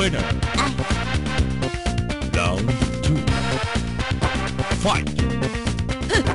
Winner. Round 2. Fight. Round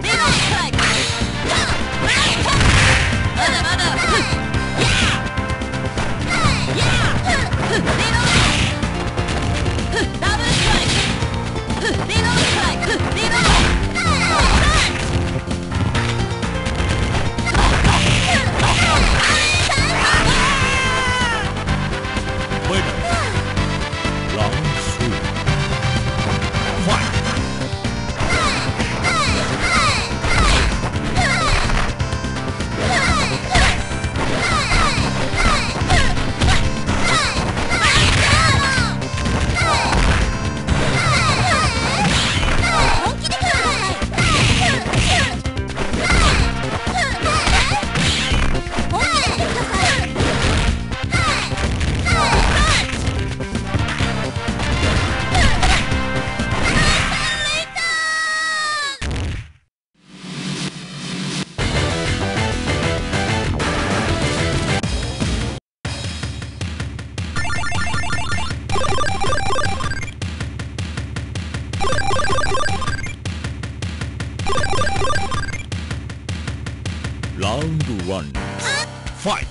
1. Fight!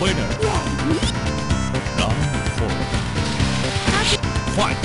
Winner. Round 4. Fight.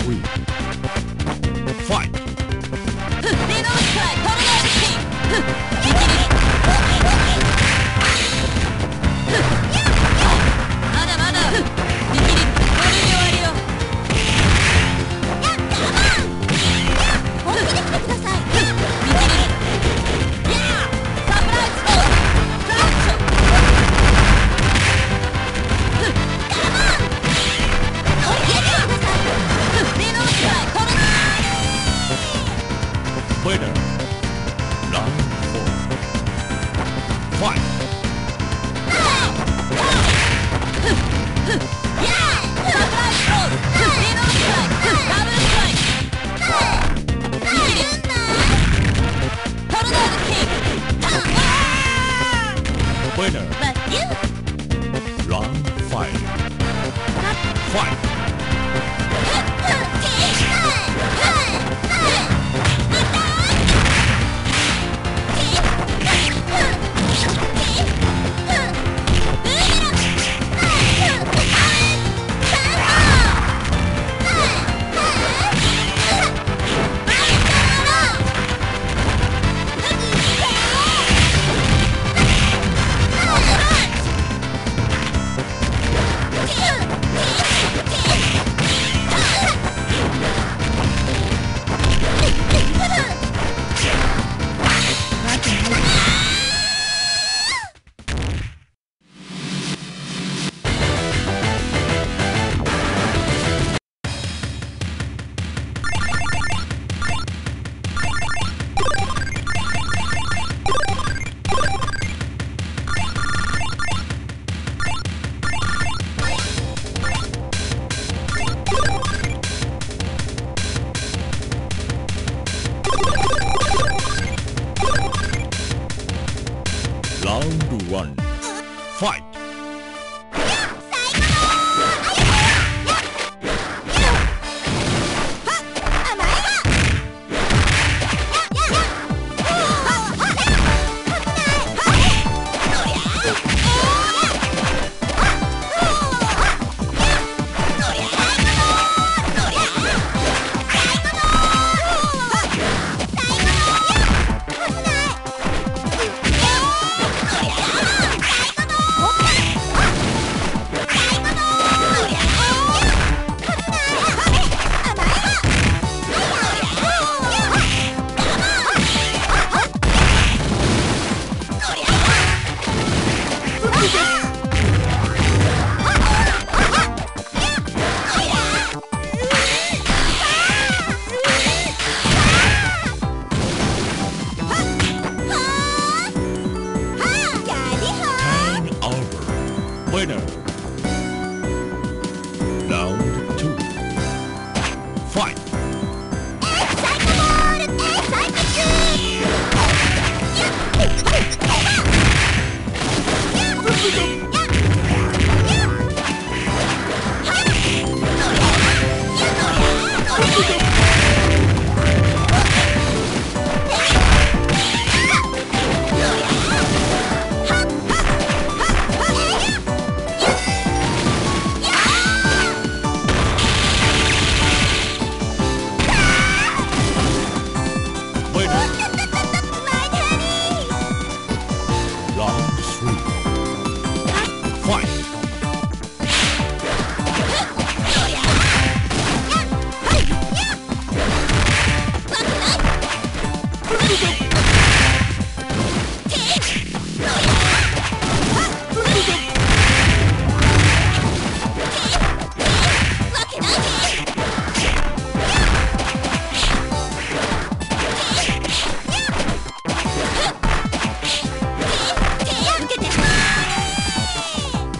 Three. Fight.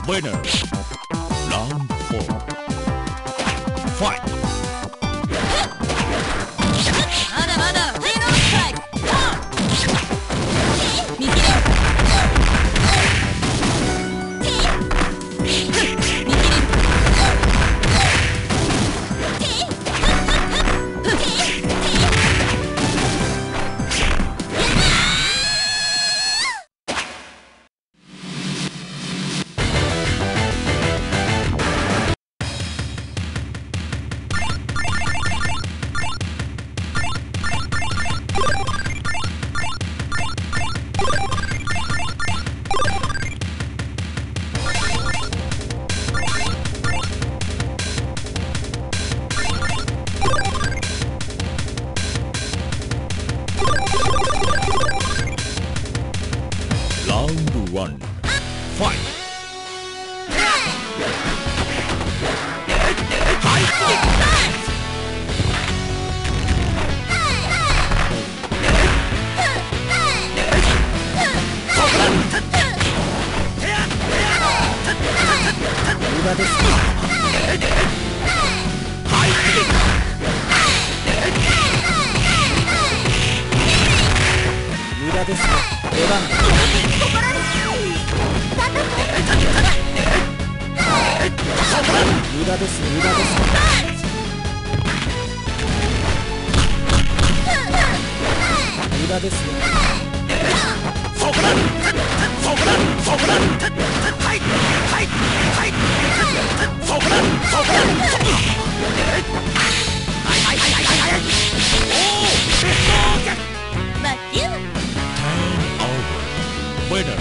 Winner, round four, fight! Winner, round five, fight! Round one, fight! Winner. Round two. Fight. Winner, round four, fight! 불가됐습니다. 됐어. 대박. Winner.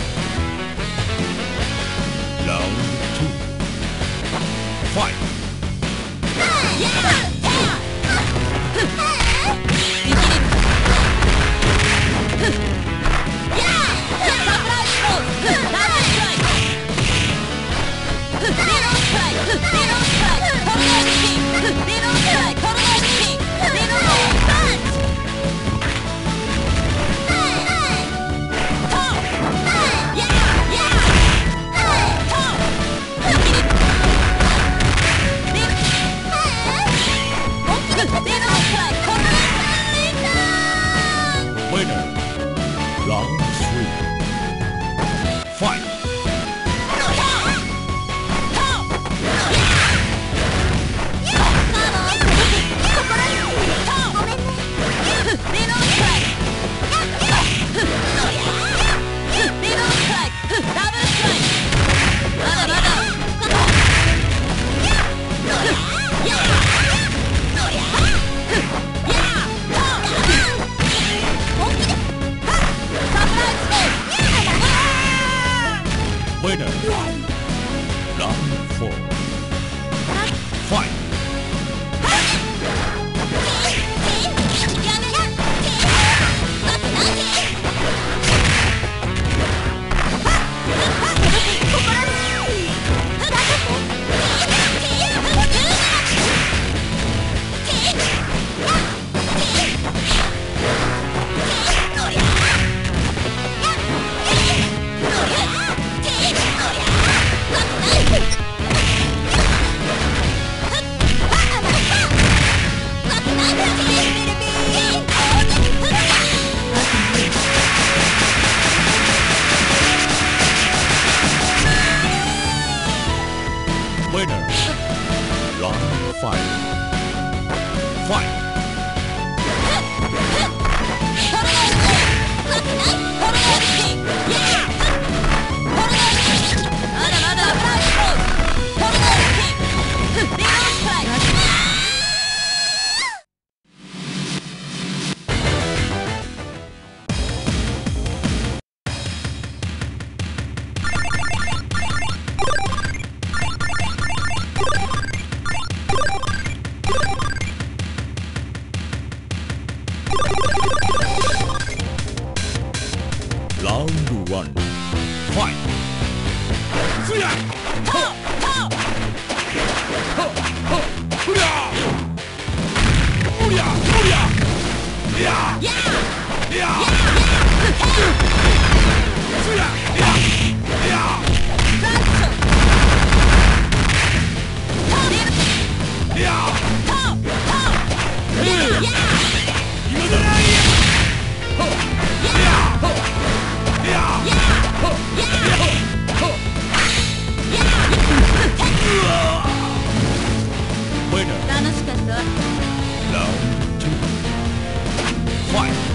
Round 2. Fight. Round 2. Fight.